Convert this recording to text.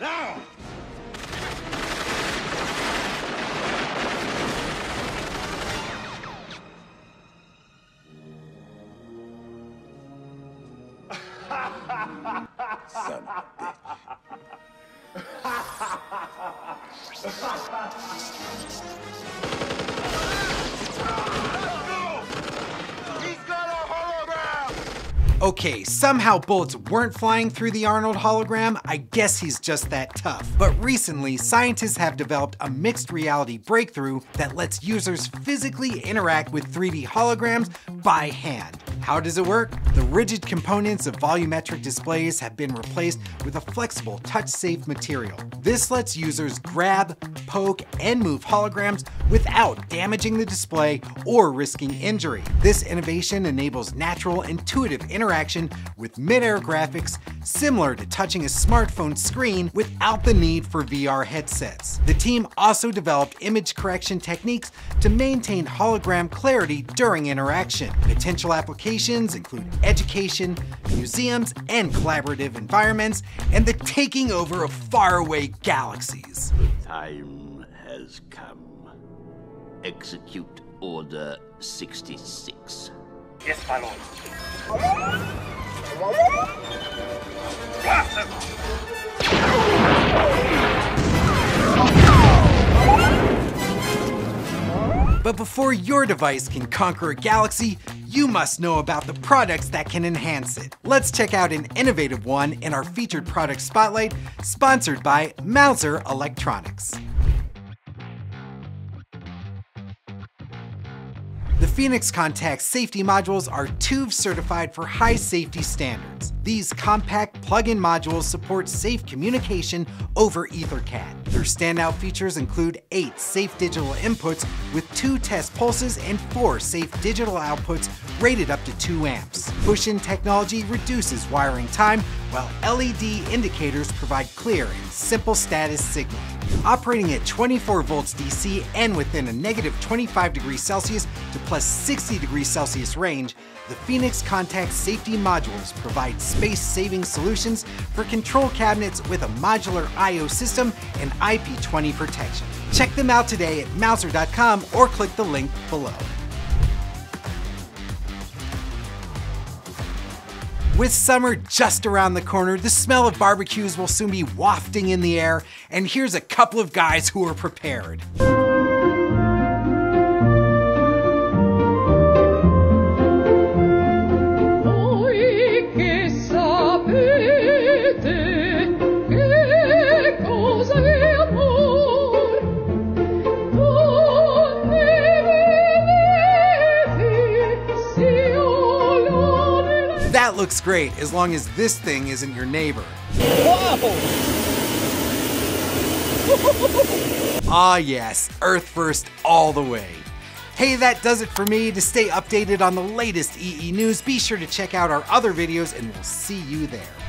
Now! Son of a bitch. He's got a hologram! Okay, somehow bullets weren't flying through the Arnold hologram. I guess he's just that tough. But recently, scientists have developed a mixed reality breakthrough that lets users physically interact with 3D holograms by hand. How does it work? The rigid components of volumetric displays have been replaced with a flexible, touch-safe material. This lets users grab, poke, and move holograms without damaging the display or risking injury. This innovation enables natural, intuitive interaction with mid-air graphics, similar to touching a smartphone screen without the need for VR headsets. The team also developed image correction techniques to maintain hologram clarity during interaction. Potential applications include education, museums, and collaborative environments, and the taking over of faraway galaxies. The time has come. Execute Order 66. Yes, my lord. Blast him! But before your device can conquer a galaxy, you must know about the products that can enhance it. Let's check out an innovative one in our featured product spotlight, sponsored by Mouser Electronics. The Phoenix Contact safety modules are TÜV certified for high safety standards. These compact plug-in modules support safe communication over EtherCAT. Their standout features include 8 safe digital inputs with 2 test pulses and 4 safe digital outputs rated up to 2 amps. Push-in technology reduces wiring time, while LED indicators provide clear and simple status signals. Operating at 24 volts DC and within a -25°C to +60°C range, the Phoenix Contact safety modules provide space-saving solutions for control cabinets with a modular I/O system and IP20 protection. Check them out today at mouser.com or click the link below. With summer just around the corner, the smell of barbecues will soon be wafting in the air, and here's a couple of guys who are prepared. That looks great, as long as this thing isn't your neighbor. Whoa! Ah yes, Earth first all the way. Hey, that does it for me. To stay updated on the latest EE news, be sure to check out our other videos and we'll see you there.